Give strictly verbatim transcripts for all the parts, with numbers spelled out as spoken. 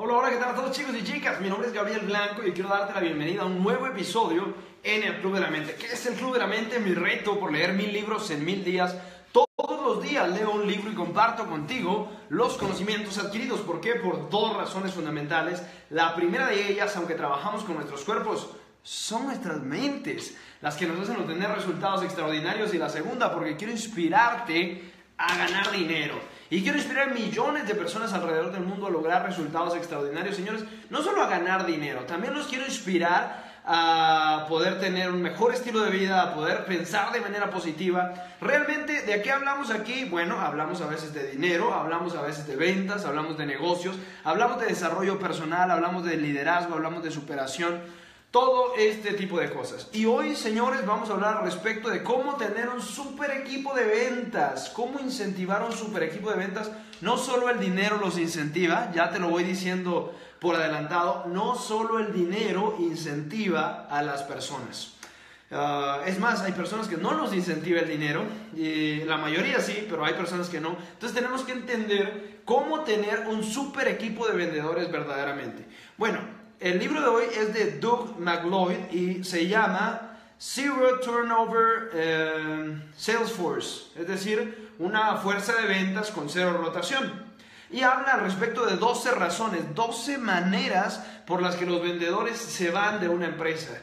Hola, hola, ¿qué tal a todos, chicos y chicas? Mi nombre es Gabriel Blanco y quiero darte la bienvenida a un nuevo episodio en el Club de la Mente. ¿Qué es el Club de la Mente? Mi reto por leer mil libros en mil días. Todos los días leo un libro y comparto contigo los conocimientos adquiridos. ¿Por qué? Por dos razones fundamentales. La primera de ellas, aunque trabajamos con nuestros cuerpos, son nuestras mentes las que nos hacen obtener resultados extraordinarios. Y la segunda, porque quiero inspirarte a ganar dinero. Y quiero inspirar millones de personas alrededor del mundo a lograr resultados extraordinarios, señores. No solo a ganar dinero, también los quiero inspirar a poder tener un mejor estilo de vida, a poder pensar de manera positiva. Realmente, ¿de qué hablamos aquí? Bueno, hablamos a veces de dinero, hablamos a veces de ventas, hablamos de negocios, hablamos de desarrollo personal, hablamos de liderazgo, hablamos de superación. Todo este tipo de cosas. Y hoy, señores, vamos a hablar respecto de cómo tener un super equipo de ventas, cómo incentivar un super equipo de ventas. No solo el dinero los incentiva, ya te lo voy diciendo por adelantado, no solo el dinero incentiva a las personas. Uh, es más, hay personas que no los incentiva el dinero, y la mayoría sí, pero hay personas que no. Entonces tenemos que entender cómo tener un super equipo de vendedores verdaderamente. Bueno, el libro de hoy es de Doug McLeod y se llama Zero Turnover eh, Sales Force, es decir, una fuerza de ventas con cero rotación. Y habla respecto de doce razones, doce maneras por las que los vendedores se van de una empresa.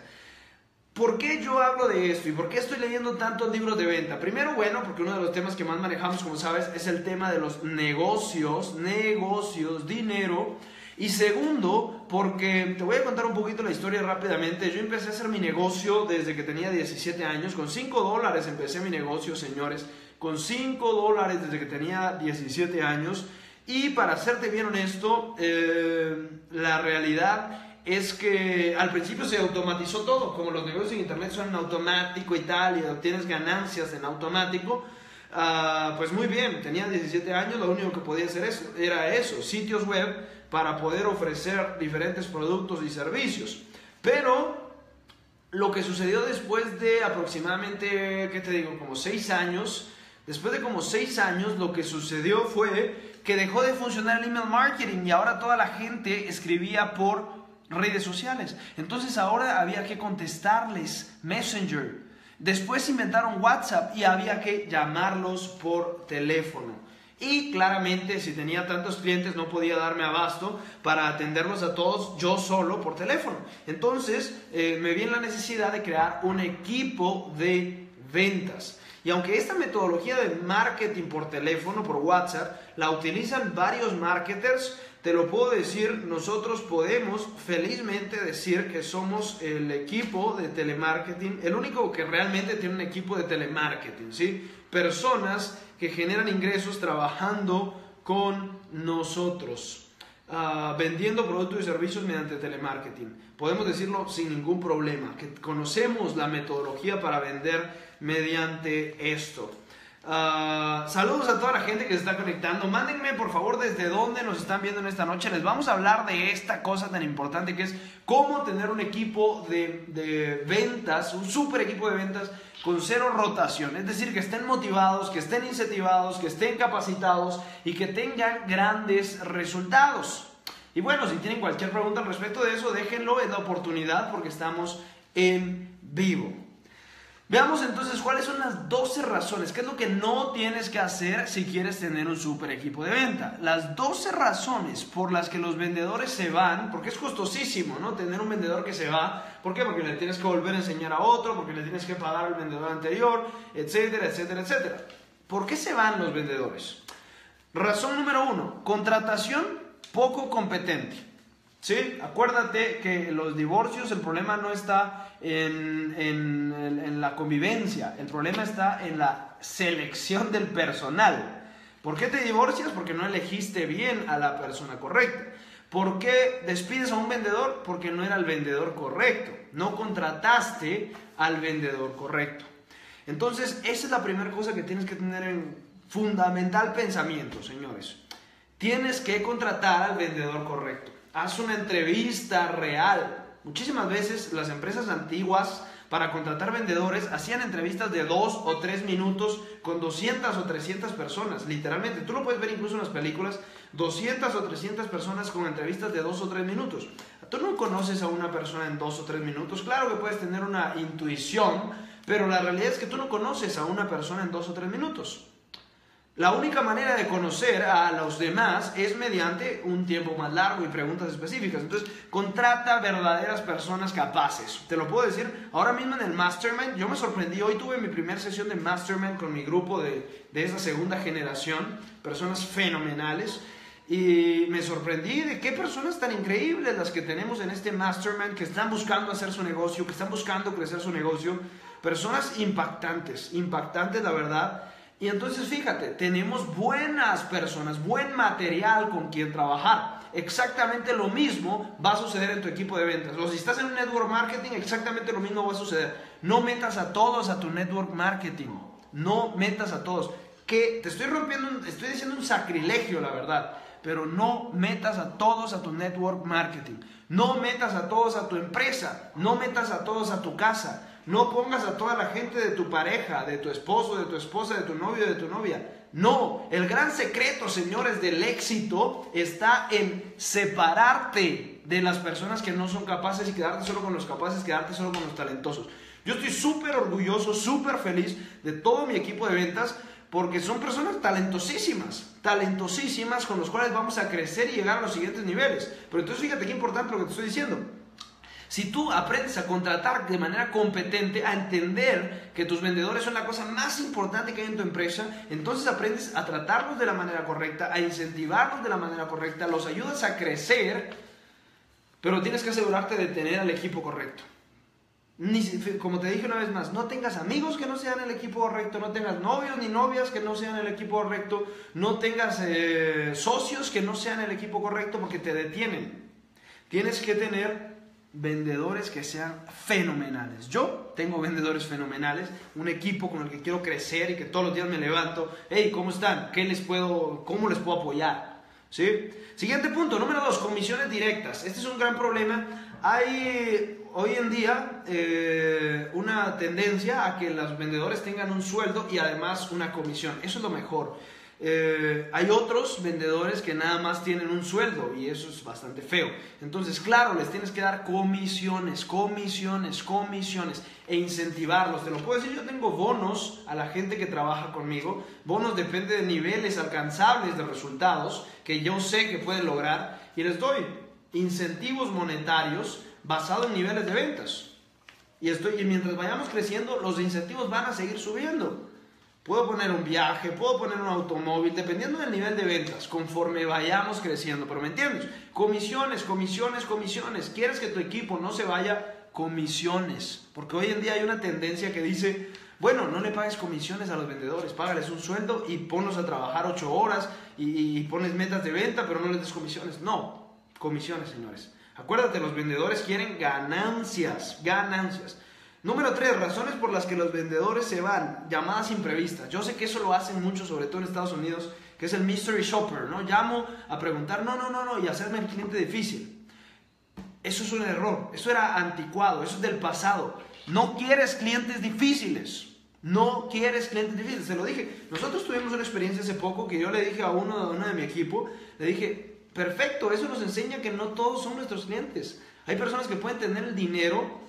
¿Por qué yo hablo de esto y por qué estoy leyendo tantos libros de venta? Primero, bueno, porque uno de los temas que más manejamos, como sabes, es el tema de los negocios, negocios, dinero. Y segundo, porque te voy a contar un poquito la historia rápidamente. Yo empecé a hacer mi negocio desde que tenía diecisiete años. Con cinco dólares empecé mi negocio, señores. Con cinco dólares desde que tenía diecisiete años. Y para serte bien honesto, eh, la realidad es que al principio se automatizó todo. Como los negocios en internet son en automático y tal, y obtienes ganancias en automático. Uh, pues muy bien, tenía diecisiete años, lo único que podía hacer eso, era eso, sitios web para poder ofrecer diferentes productos y servicios. Pero lo que sucedió después de aproximadamente, ¿qué te digo? Como seis años, después de como seis años lo que sucedió fue que dejó de funcionar el email marketing y ahora toda la gente escribía por redes sociales. Entonces ahora había que contestarles Messenger. Después inventaron WhatsApp y había que llamarlos por teléfono. Y claramente, si tenía tantos clientes, no podía darme abasto para atenderlos a todos yo solo por teléfono. Entonces, eh, me vi en la necesidad de crear un equipo de ventas. Y aunque esta metodología de marketing por teléfono, por WhatsApp, la utilizan varios marketers, te lo puedo decir, nosotros podemos felizmente decir que somos el equipo de telemarketing, el único que realmente tiene un equipo de telemarketing, ¿sí? Personas que generan ingresos trabajando con nosotros, uh, vendiendo productos y servicios mediante telemarketing. Podemos decirlo sin ningún problema, que conocemos la metodología para vender mediante esto. Uh, saludos a toda la gente que se está conectando. Mándenme por favor desde dónde nos están viendo en esta noche. Les vamos a hablar de esta cosa tan importante que es cómo tener un equipo de, de ventas, un super equipo de ventas con cero rotación. Es decir, que estén motivados, que estén incentivados, que estén capacitados y que tengan grandes resultados. Y bueno, si tienen cualquier pregunta al respecto de eso, déjenlo, es la oportunidad porque estamos en vivo. Veamos entonces cuáles son las doce razones, qué es lo que no tienes que hacer si quieres tener un super equipo de venta. Las doce razones por las que los vendedores se van, porque es costosísimo, ¿no? Tener un vendedor que se va. ¿Por qué? Porque le tienes que volver a enseñar a otro, porque le tienes que pagar al vendedor anterior, etcétera, etcétera, etcétera. ¿Por qué se van los vendedores? Razón número uno, contratación poco competente. ¿Sí? Acuérdate que los divorcios, el problema no está en, en, en la convivencia, el problema está en la selección del personal. ¿Por qué te divorcias? Porque no elegiste bien a la persona correcta. ¿Por qué despides a un vendedor? Porque no era el vendedor correcto, no contrataste al vendedor correcto. Entonces, esa es la primera cosa que tienes que tener en fundamental pensamiento, señores. Tienes que contratar al vendedor correcto. Haz una entrevista real. Muchísimas veces las empresas antiguas para contratar vendedores hacían entrevistas de dos o tres minutos con doscientas o trescientas personas. Literalmente, tú lo puedes ver incluso en las películas, doscientas o trescientas personas con entrevistas de dos o tres minutos. Tú no conoces a una persona en dos o tres minutos. Claro que puedes tener una intuición, pero la realidad es que tú no conoces a una persona en dos o tres minutos. La única manera de conocer a los demás es mediante un tiempo más largo y preguntas específicas. Entonces, contrata verdaderas personas capaces. Te lo puedo decir ahora mismo en el Mastermind. Yo me sorprendí. Hoy tuve mi primera sesión de Mastermind con mi grupo de, de esa segunda generación. Personas fenomenales. Y me sorprendí de qué personas tan increíbles las que tenemos en este Mastermind, que están buscando hacer su negocio, que están buscando crecer su negocio. Personas impactantes, impactantes la verdad. Y entonces fíjate, tenemos buenas personas, buen material con quien trabajar. Exactamente lo mismo va a suceder en tu equipo de ventas. O si estás en un network marketing, exactamente lo mismo va a suceder. No metas a todos a tu network marketing. No metas a todos. Que te estoy rompiendo, estoy diciendo un sacrilegio, la verdad. Pero no metas a todos a tu network marketing. No metas a todos a tu empresa. No metas a todos a tu casa. No pongas a toda la gente de tu pareja, de tu esposo, de tu esposa, de tu novio, de tu novia. No, el gran secreto, señores, del éxito está en separarte de las personas que no son capaces y quedarte solo con los capaces, quedarte solo con los talentosos. Yo estoy súper orgulloso, súper feliz de todo mi equipo de ventas porque son personas talentosísimas, talentosísimas con los cuales vamos a crecer y llegar a los siguientes niveles. Pero entonces fíjate qué importante lo que te estoy diciendo. Si tú aprendes a contratar de manera competente, a entender que tus vendedores son la cosa más importante que hay en tu empresa, entonces aprendes a tratarlos de la manera correcta, a incentivarlos de la manera correcta, los ayudas a crecer, pero tienes que asegurarte de tener al equipo correcto. Ni, como te dije una vez más, no tengas amigos que no sean el equipo correcto, no tengas novios ni novias que no sean el equipo correcto, no tengas eh, socios que no sean el equipo correcto porque te detienen. Tienes que tener vendedores que sean fenomenales. Yo tengo vendedores fenomenales, un equipo con el que quiero crecer y que todos los días me levanto. Hey, ¿cómo están? ¿Qué les puedo, cómo les puedo apoyar? ¿Sí? Siguiente punto, número dos, comisiones directas. Este es un gran problema. Hay hoy en día eh, una tendencia a que los vendedores tengan un sueldo y además una comisión. Eso es lo mejor. Eh, hay otros vendedores que nada más tienen un sueldo y eso es bastante feo. Entonces, claro, les tienes que dar comisiones, comisiones, comisiones e incentivarlos. Te lo puedo decir, yo tengo bonos a la gente que trabaja conmigo. Bonos depende de niveles alcanzables de resultados que yo sé que pueden lograr y les doy incentivos monetarios basados en niveles de ventas. Y, estoy, y mientras vayamos creciendo, los incentivos van a seguir subiendo. Puedo poner un viaje, puedo poner un automóvil, dependiendo del nivel de ventas, conforme vayamos creciendo. Pero ¿me entiendes? Comisiones, comisiones, comisiones. ¿Quieres que tu equipo no se vaya? Comisiones. Porque hoy en día hay una tendencia que dice, bueno, no le pagues comisiones a los vendedores, págales un sueldo y ponlos a trabajar ocho horas y, y pones metas de venta, pero no les des comisiones. No, comisiones, señores. Acuérdate, los vendedores quieren ganancias, ganancias. Número tres, razones por las que los vendedores se van, llamadas imprevistas. Yo sé que eso lo hacen mucho, sobre todo en Estados Unidos, que es el mystery shopper, ¿no? Llamo a preguntar, no, no, no, no, y hacerme el cliente difícil. Eso es un error, eso era anticuado, eso es del pasado. No quieres clientes difíciles, no quieres clientes difíciles, te lo dije. Nosotros tuvimos una experiencia hace poco que yo le dije a uno, a uno de mi equipo, le dije, perfecto, eso nos enseña que no todos son nuestros clientes. Hay personas que pueden tener el dinero,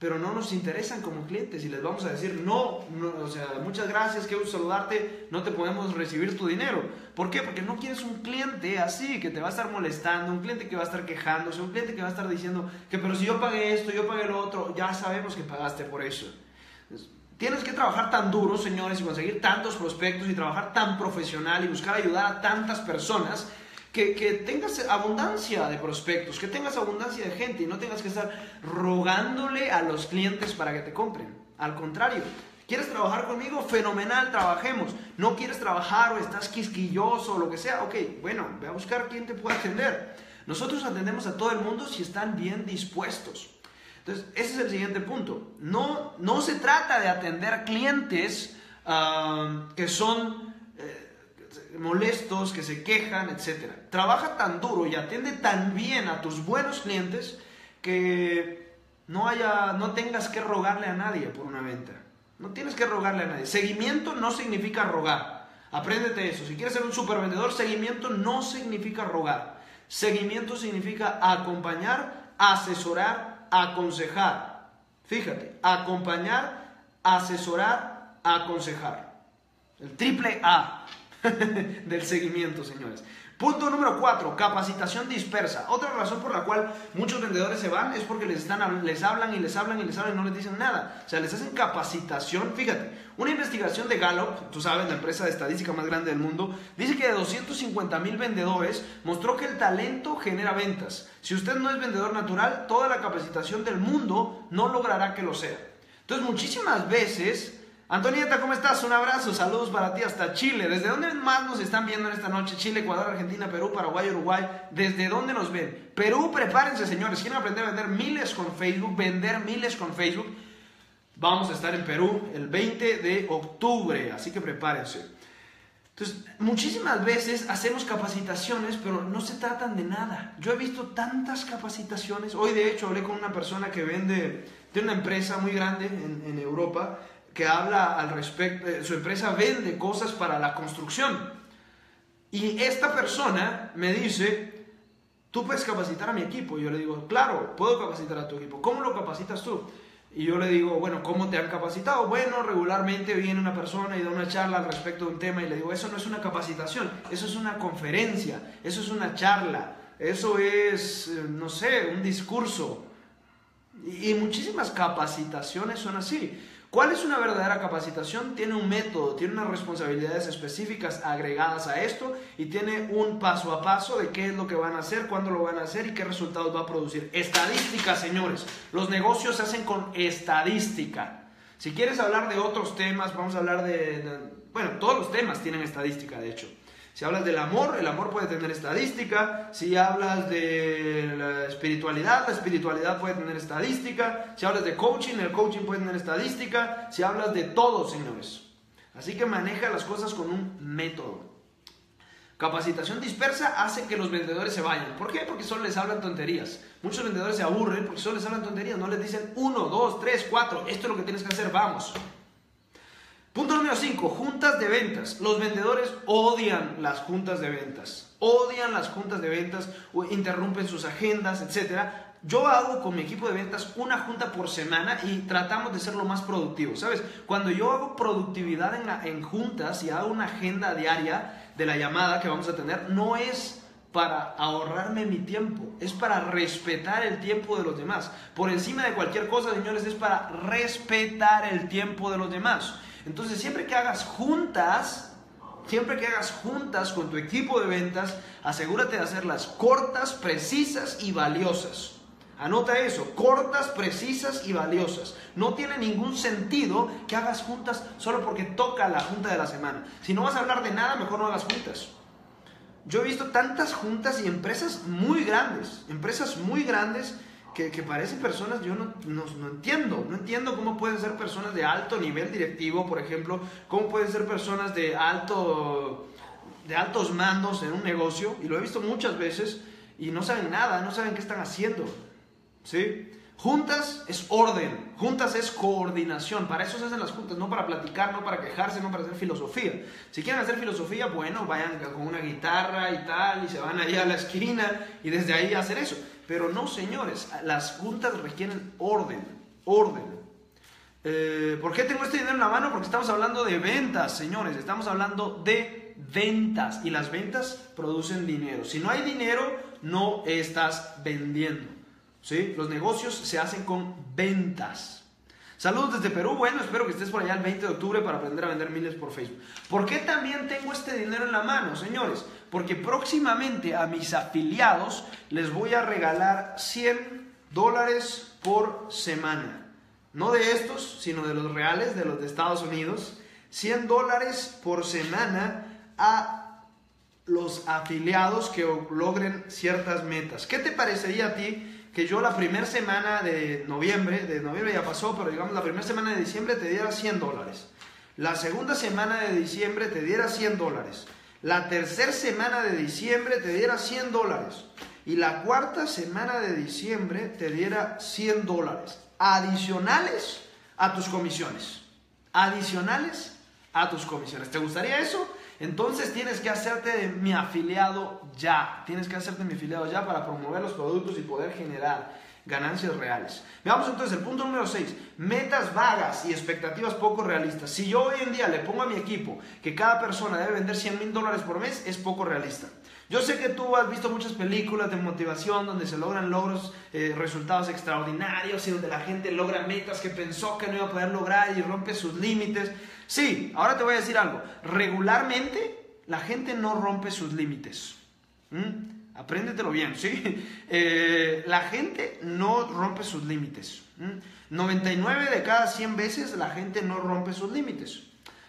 pero no nos interesan como clientes y les vamos a decir, no, no, o sea, muchas gracias, qué gusto saludarte, no te podemos recibir tu dinero. ¿Por qué? Porque no quieres un cliente así, que te va a estar molestando, un cliente que va a estar quejándose, un cliente que va a estar diciendo que pero si yo pagué esto, yo pagué lo otro, ya sabemos que pagaste por eso. Tienes que trabajar tan duro, señores, y conseguir tantos prospectos y trabajar tan profesional y buscar ayudar a tantas personas Que, que tengas abundancia de prospectos, que tengas abundancia de gente y no tengas que estar rogándole a los clientes para que te compren. Al contrario, ¿quieres trabajar conmigo? Fenomenal, trabajemos. ¿No quieres trabajar o estás quisquilloso o lo que sea? Ok, bueno, ve a buscar quién te pueda atender. Nosotros atendemos a todo el mundo si están bien dispuestos. Entonces, ese es el siguiente punto. No, no se trata de atender clientes uh, que son molestos, que se quejan, etcétera. Trabaja tan duro y atiende tan bien a tus buenos clientes que No haya, no tengas que rogarle a nadie por una venta. No tienes que rogarle a nadie. Seguimiento no significa rogar. Apréndete eso. Si quieres ser un supervendedor, seguimiento no significa rogar. Seguimiento significa acompañar, asesorar, aconsejar. Fíjate, acompañar, asesorar, aconsejar. El triple A del seguimiento, señores. Punto número cuatro, capacitación dispersa. Otra razón por la cual muchos vendedores se van es porque les, están, les hablan y les hablan y les hablan y no les dicen nada. O sea, les hacen capacitación. Fíjate, una investigación de Gallup, tú sabes, la empresa de estadística más grande del mundo, dice que de doscientos cincuenta mil vendedores mostró que el talento genera ventas. Si usted no es vendedor natural, toda la capacitación del mundo no logrará que lo sea. Entonces, muchísimas veces... Antonieta, ¿cómo estás? Un abrazo, saludos para ti hasta Chile. ¿Desde dónde más nos están viendo en esta noche? Chile, Ecuador, Argentina, Perú, Paraguay, Uruguay. ¿Desde dónde nos ven? Perú, prepárense, señores. ¿Quieren aprender a vender miles con Facebook? Vender miles con Facebook. Vamos a estar en Perú el veinte de octubre, así que prepárense. Entonces, muchísimas veces hacemos capacitaciones, pero no se tratan de nada. Yo he visto tantas capacitaciones. Hoy, de hecho, hablé con una persona que vende de una empresa muy grande en, en Europa, que habla al respecto. Su empresa vende cosas para la construcción. Y esta persona me dice, ¿tú puedes capacitar a mi equipo? Y yo le digo, claro, puedo capacitar a tu equipo. ¿Cómo lo capacitas tú? Y yo le digo, bueno, ¿cómo te han capacitado? Bueno, regularmente viene una persona y da una charla al respecto de un tema y le digo, eso no es una capacitación, eso es una conferencia, eso es una charla, eso es, no sé, un discurso. Y muchísimas capacitaciones son así. ¿Cuál es una verdadera capacitación? Tiene un método, tiene unas responsabilidades específicas agregadas a esto y tiene un paso a paso de qué es lo que van a hacer, cuándo lo van a hacer y qué resultados va a producir. Estadística, señores. Los negocios se hacen con estadística. Si quieres hablar de otros temas, vamos a hablar de... de bueno, todos los temas tienen estadística, de hecho. Si hablas del amor, el amor puede tener estadística. Si hablas de la espiritualidad, la espiritualidad puede tener estadística. Si hablas de coaching, el coaching puede tener estadística. Si hablas de todo, señores. Así que maneja las cosas con un método. Capacitación dispersa hace que los vendedores se vayan. ¿Por qué? Porque solo les hablan tonterías. Muchos vendedores se aburren porque solo les hablan tonterías. No les dicen uno, dos, tres, cuatro. Esto es lo que tienes que hacer, vamos. Punto número cinco, juntas de ventas. Los vendedores odian las juntas de ventas, odian las juntas de ventas, interrumpen sus agendas, etcétera. Yo hago con mi equipo de ventas una junta por semana y tratamos de ser lo más productivo, ¿sabes? Cuando yo hago productividad en, la, en juntas y hago una agenda diaria de la llamada que vamos a tener, no es... para ahorrarme mi tiempo, es para respetar el tiempo de los demás. Por encima de cualquier cosa, señores, es para respetar el tiempo de los demás. Entonces, siempre que hagas juntas, siempre que hagas juntas con tu equipo de ventas, asegúrate de hacerlas cortas, precisas y valiosas. Anota eso, cortas, precisas y valiosas. No tiene ningún sentido que hagas juntas solo porque toca la junta de la semana. Si no vas a hablar de nada, mejor no hagas juntas. Yo he visto tantas juntas y empresas muy grandes, empresas muy grandes que, que parecen personas, yo no, no, no entiendo, no entiendo cómo pueden ser personas de alto nivel directivo, por ejemplo, cómo pueden ser personas de, alto, de altos mandos en un negocio, y lo he visto muchas veces, y no saben nada, no saben qué están haciendo, ¿sí? Juntas es orden, juntas es coordinación, para eso se hacen las juntas, no para platicar, no para quejarse, no para hacer filosofía. Si quieren hacer filosofía, bueno, vayan con una guitarra y tal, y se van ahí a la esquina, y desde ahí hacen eso. Pero no, señores, las juntas requieren orden, orden. Eh, ¿Por qué tengo este dinero en la mano? Porque estamos hablando de ventas, señores, estamos hablando de ventas, y las ventas producen dinero. Si no hay dinero, no estás vendiendo. ¿Sí? Los negocios se hacen con ventas. Saludos desde Perú. Bueno, espero que estés por allá el veinte de octubre para aprender a vender miles por Facebook. ¿Por qué también tengo este dinero en la mano, señores? Porque próximamente a mis afiliados les voy a regalar cien dólares por semana. No de estos, sino de los reales, de los de Estados Unidos. cien dólares por semana a los afiliados que logren ciertas metas. ¿Qué te parecería a ti que yo la primera semana de noviembre, de noviembre ya pasó, pero digamos la primera semana de diciembre te diera cien dólares, la segunda semana de diciembre te diera cien dólares, la tercera semana de diciembre te diera cien dólares, y la cuarta semana de diciembre te diera cien dólares adicionales a tus comisiones. Adicionales a tus comisiones. ¿Te gustaría eso? Entonces tienes que hacerte de mi afiliado ya. Tienes que hacerte de mi afiliado ya para promover los productos y poder generar ganancias reales. Veamos entonces el punto número seis. Metas vagas y expectativas poco realistas. Si yo hoy en día le pongo a mi equipo que cada persona debe vender cien mil dólares por mes, es poco realista. Yo sé que tú has visto muchas películas de motivación donde se logran logros, eh, resultados extraordinarios, y donde la gente logra metas que pensó que no iba a poder lograr y rompe sus límites. Sí, ahora te voy a decir algo. Regularmente la gente no rompe sus límites. ¿Mm? Apréndetelo bien, ¿sí? Eh, la gente no rompe sus límites. noventa y nueve de cada cien veces la gente no rompe sus límites.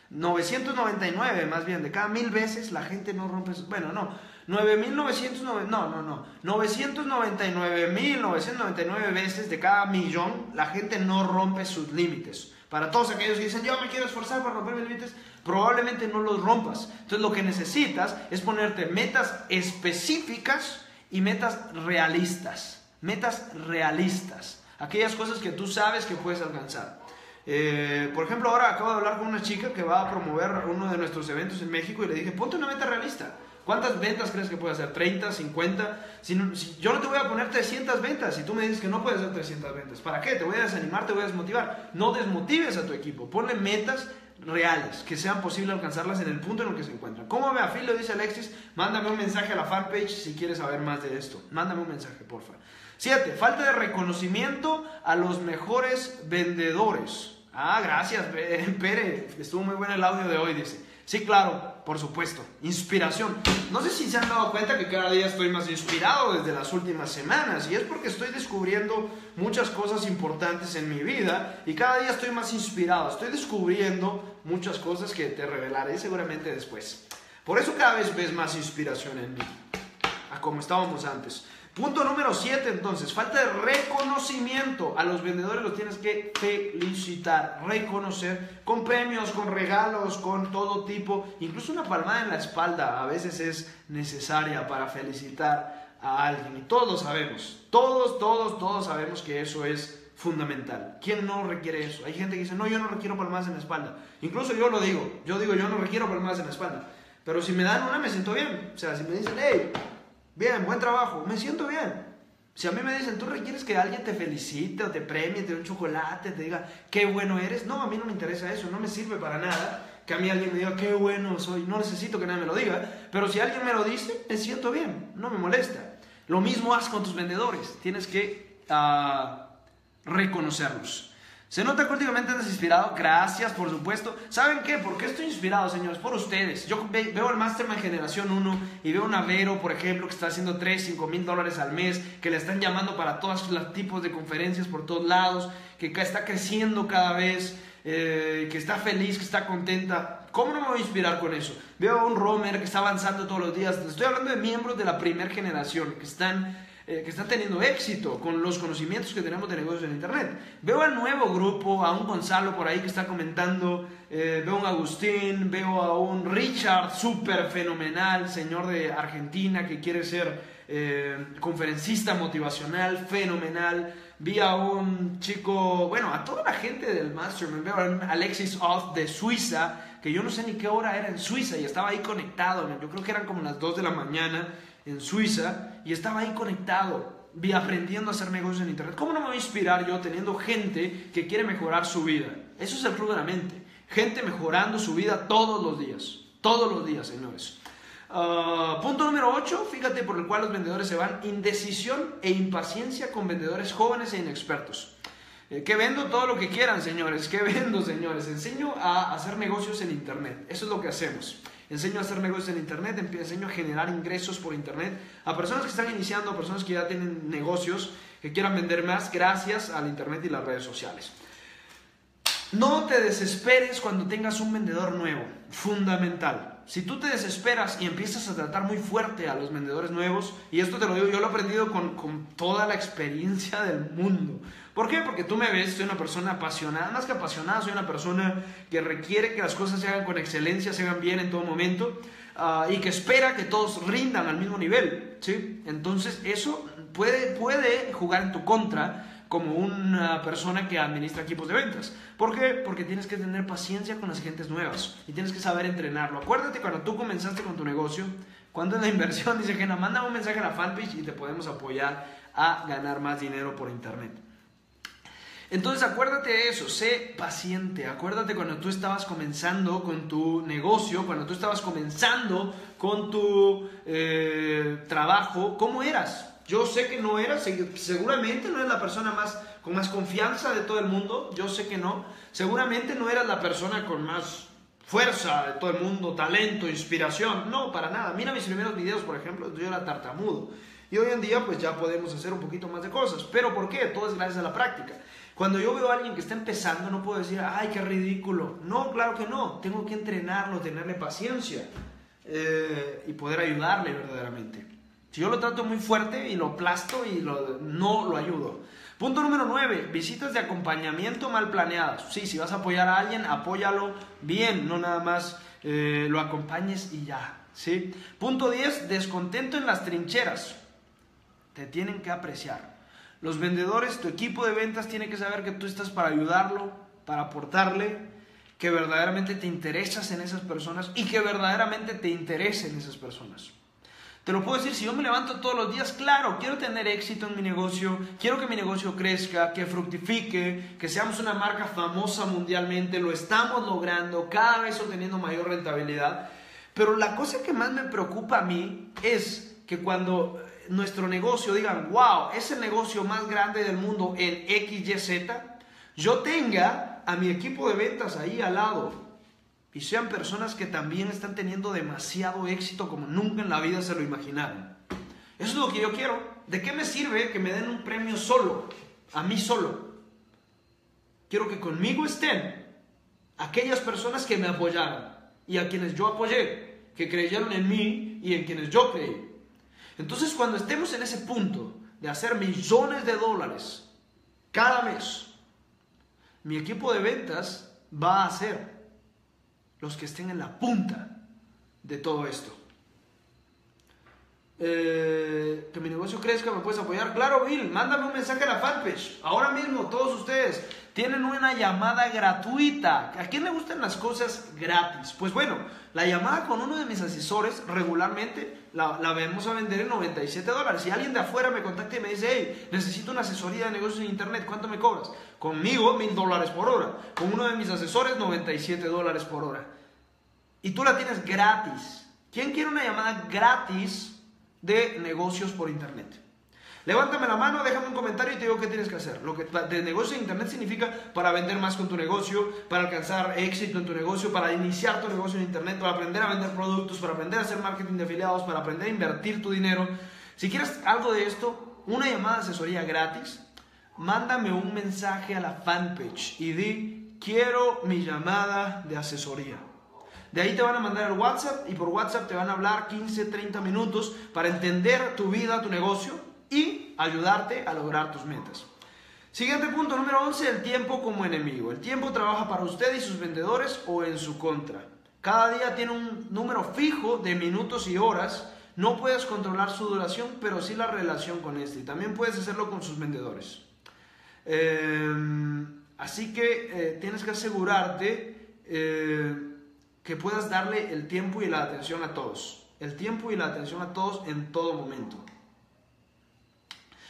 novecientos noventa y nueve, más bien, de cada mil veces la gente no rompe sus... Bueno, no. nueve mil novecientos noventa y nueve... No, no, no. novecientos noventa y nueve mil novecientos noventa y nueve veces de cada millón la gente no rompe sus límites. Para todos aquellos que dicen, yo me quiero esforzar para romper mis límites, probablemente no los rompas. Entonces lo que necesitas es ponerte metas específicas y metas realistas. Metas realistas. Aquellas cosas que tú sabes que puedes alcanzar. Eh, por ejemplo, ahora acabo de hablar con una chica que va a promover uno de nuestros eventos en México y le dije, ponte una meta realista. ¿Cuántas ventas crees que puede hacer? ¿treinta? ¿cincuenta? Si no, si, yo no te voy a poner trescientas ventas si tú me dices que no puedes hacer trescientas ventas. ¿Para qué? Te voy a desanimar, te voy a desmotivar. No desmotives a tu equipo. Ponle metas reales que sean posibles alcanzarlas en el punto en el que se encuentran. ¿Cómo me afilio? Dice Alexis. Mándame un mensaje a la fanpage si quieres saber más de esto. Mándame un mensaje, porfa. siete. Falta de reconocimiento a los mejores vendedores. Ah, gracias, Pere. Estuvo muy bueno el audio de hoy, dice. Sí, claro, por supuesto. Inspiración. No sé si se han dado cuenta que cada día estoy más inspirado desde las últimas semanas, y es porque estoy descubriendo muchas cosas importantes en mi vida y cada día estoy más inspirado. Estoy descubriendo muchas cosas que te revelaré seguramente después. Por eso cada vez ves más inspiración en mí, a como estábamos antes. Punto número siete, entonces, falta de reconocimiento. A los vendedores los tienes que felicitar, reconocer, con premios, con regalos, con todo tipo. Incluso una palmada en la espalda a veces es necesaria para felicitar a alguien. Y todos lo sabemos, todos, todos, todos sabemos que eso es fundamental. ¿Quién no requiere eso? Hay gente que dice, no, yo no requiero palmadas en la espalda. Incluso yo lo digo, yo digo, yo no requiero palmadas en la espalda. Pero si me dan una, me siento bien. O sea, si me dicen, hey... bien, buen trabajo, me siento bien. Si a mí me dicen, tú requieres que alguien te felicite o te premie, te dé un chocolate, te diga, qué bueno eres. No, a mí no me interesa eso, no me sirve para nada que a mí alguien me diga, qué bueno soy. No necesito que nadie me lo diga, pero si alguien me lo dice, me siento bien, no me molesta. Lo mismo haz con tus vendedores, tienes que uh, reconocerlos. ¿Se nota que últimamente andas inspirado? Gracias, por supuesto. ¿Saben qué? ¿Por qué estoy inspirado, señores? Por ustedes. Yo veo el Mastermind Generación uno y veo una Vero, por ejemplo, que está haciendo tres, cinco mil dólares al mes, que le están llamando para todos los tipos de conferencias por todos lados, que está creciendo cada vez, eh, que está feliz, que está contenta. ¿Cómo no me voy a inspirar con eso? Veo a un Romer que está avanzando todos los días. Estoy hablando de miembros de la primera generación que están... Eh, que están teniendo éxito con los conocimientos que tenemos de negocios en internet. Veo al nuevo grupo, a un Gonzalo por ahí que está comentando, eh, veo a un Agustín, veo a un Richard súper fenomenal, señor de Argentina que quiere ser eh, conferencista motivacional, fenomenal. Vi a un chico, bueno, a toda la gente del Mastermind. Veo a un Alexis Auth de Suiza, que yo no sé ni qué hora era en Suiza y estaba ahí conectado, yo creo que eran como las dos de la mañana en Suiza, y estaba ahí conectado, aprendiendo a hacer negocios en internet. ¿Cómo no me voy a inspirar yo teniendo gente que quiere mejorar su vida? Eso es el Club de la Mente. Gente mejorando su vida todos los días. Todos los días, señores. Uh, punto número ocho, fíjate por el cual los vendedores se van. Indecisión e impaciencia con vendedores jóvenes e inexpertos. Eh, que vendo todo lo que quieran, señores. Que vendo, señores. Enseño a hacer negocios en internet. Eso es lo que hacemos. Enseño a hacer negocios en internet, enseño a generar ingresos por internet a personas que están iniciando, a personas que ya tienen negocios, que quieran vender más gracias al internet y las redes sociales. No te desesperes cuando tengas un vendedor nuevo, fundamental. Si tú te desesperas y empiezas a tratar muy fuerte a los vendedores nuevos, y esto te lo digo, yo lo he aprendido con, con toda la experiencia del mundo. ¿Por qué? Porque tú me ves, soy una persona apasionada, más que apasionada, soy una persona que requiere que las cosas se hagan con excelencia, se hagan bien en todo momento. uh, y que espera que todos rindan al mismo nivel, ¿sí? Entonces eso puede, puede jugar en tu contra como una persona que administra equipos de ventas. ¿Por qué? Porque tienes que tener paciencia con las gentes nuevas y tienes que saber entrenarlo. Acuérdate cuando tú comenzaste con tu negocio, ¿cuánto es la inversión? Dice Gena, manda un mensaje a la fanpage y te podemos apoyar a ganar más dinero por internet. Entonces acuérdate de eso, sé paciente. Acuérdate cuando tú estabas comenzando con tu negocio, cuando tú estabas comenzando con tu eh, trabajo, ¿cómo eras? Yo sé que no eras, seguramente no eres la persona más, con más confianza de todo el mundo, yo sé que no. Seguramente no eras la persona con más fuerza de todo el mundo, talento, inspiración, no, para nada. Mira mis primeros videos, por ejemplo, yo era tartamudo. Y hoy en día pues ya podemos hacer un poquito más de cosas. ¿Pero por qué? Todo es gracias a la práctica. Cuando yo veo a alguien que está empezando no puedo decir, ay, qué ridículo. No, claro que no, tengo que entrenarlo, tenerle paciencia eh, y poder ayudarle verdaderamente. Si yo lo trato muy fuerte y lo aplasto y lo, no lo ayudo. Punto número nueve, visitas de acompañamiento mal planeadas. Sí, si vas a apoyar a alguien, apóyalo bien, no nada más eh, lo acompañes y ya, ¿sí? Punto diez, descontento en las trincheras. Te tienen que apreciar. Los vendedores, tu equipo de ventas tiene que saber que tú estás para ayudarlo, para aportarle, que verdaderamente te interesas en esas personas y que verdaderamente te interesen esas personas. Te lo puedo decir, si yo me levanto todos los días, claro, quiero tener éxito en mi negocio, quiero que mi negocio crezca, que fructifique, que seamos una marca famosa mundialmente, lo estamos logrando, cada vez obteniendo mayor rentabilidad. Pero la cosa que más me preocupa a mí es que cuando nuestro negocio digan, wow, es el negocio más grande del mundo en equis, ye, zeta, yo tenga a mi equipo de ventas ahí al lado. Y sean personas que también están teniendo demasiado éxito como nunca en la vida se lo imaginaron. Eso es lo que yo quiero. ¿De qué me sirve que me den un premio solo? A mí solo. Quiero que conmigo estén aquellas personas que me apoyaron y a quienes yo apoyé, que creyeron en mí y en quienes yo creí. Entonces cuando estemos en ese punto de hacer millones de dólares cada mes, mi equipo de ventas va a ser los que estén en la punta de todo esto. Eh, que mi negocio crezca, ¿me puedes apoyar? Claro, Bill, mándame un mensaje a la fanpage. Ahora mismo, todos ustedes tienen una llamada gratuita. ¿A quién le gustan las cosas gratis? Pues bueno, la llamada con uno de mis asesores, regularmente la, la vamos a vender en noventa y siete dólares. Si alguien de afuera me contacta y me dice, hey, necesito una asesoría de negocios en internet, ¿cuánto me cobras? Conmigo, mil dólares por hora. Con uno de mis asesores, noventa y siete dólares por hora. Y tú la tienes gratis. ¿Quién quiere una llamada gratis de negocios por internet? Levántame la mano, déjame un comentario y te digo qué tienes que hacer. Lo que de negocio en internet significa para vender más con tu negocio, para alcanzar éxito en tu negocio, para iniciar tu negocio en internet, para aprender a vender productos, para aprender a hacer marketing de afiliados, para aprender a invertir tu dinero. Si quieres algo de esto, una llamada de asesoría gratis, mándame un mensaje a la fanpage y di, quiero mi llamada de asesoría. De ahí te van a mandar el WhatsApp y por WhatsApp te van a hablar quince, treinta minutos para entender tu vida, tu negocio y ayudarte a lograr tus metas. Siguiente punto, número once, el tiempo como enemigo. El tiempo trabaja para usted y sus vendedores o en su contra. Cada día tiene un número fijo de minutos y horas. No puedes controlar su duración, pero sí la relación con este. Y también puedes hacerlo con sus vendedores. Eh, así que eh, tienes que asegurarte... Eh, que puedas darle el tiempo y la atención a todos. El tiempo y la atención a todos en todo momento.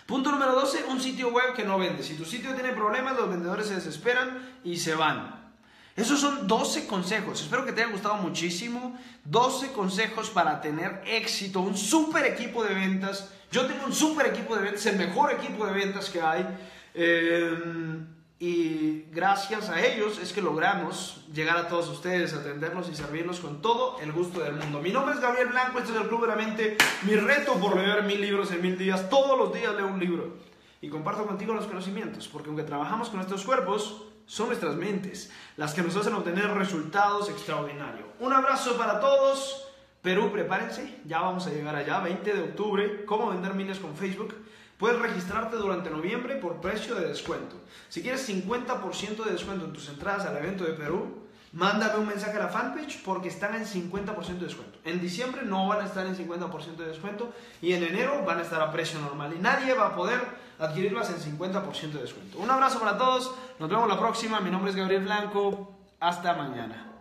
Punto número doce, un sitio web que no vende. Si tu sitio tiene problemas, los vendedores se desesperan y se van. Esos son doce consejos. Espero que te haya gustado muchísimo. doce consejos para tener éxito. Un super equipo de ventas. Yo tengo un super equipo de ventas, el mejor equipo de ventas que hay. Eh... Y gracias a ellos es que logramos llegar a todos ustedes, atenderlos y servirlos con todo el gusto del mundo. Mi nombre es Gabriel Blanco, este es el Club de la Mente. Mi reto por leer mil libros en mil días. Todos los días leo un libro. Y comparto contigo los conocimientos, porque aunque trabajamos con nuestros cuerpos, son nuestras mentes las que nos hacen obtener resultados extraordinarios. Un abrazo para todos. Perú, prepárense. Ya vamos a llegar allá, veinte de octubre. ¿Cómo vender miles con Facebook? Puedes registrarte durante noviembre por precio de descuento. Si quieres cincuenta por ciento de descuento en tus entradas al evento de Perú, mándame un mensaje a la fanpage porque están en cincuenta por ciento de descuento. En diciembre no van a estar en cincuenta por ciento de descuento y en enero van a estar a precio normal y nadie va a poder adquirirlas en cincuenta por ciento de descuento. Un abrazo para todos, nos vemos la próxima. Mi nombre es Gabriel Blanco, hasta mañana.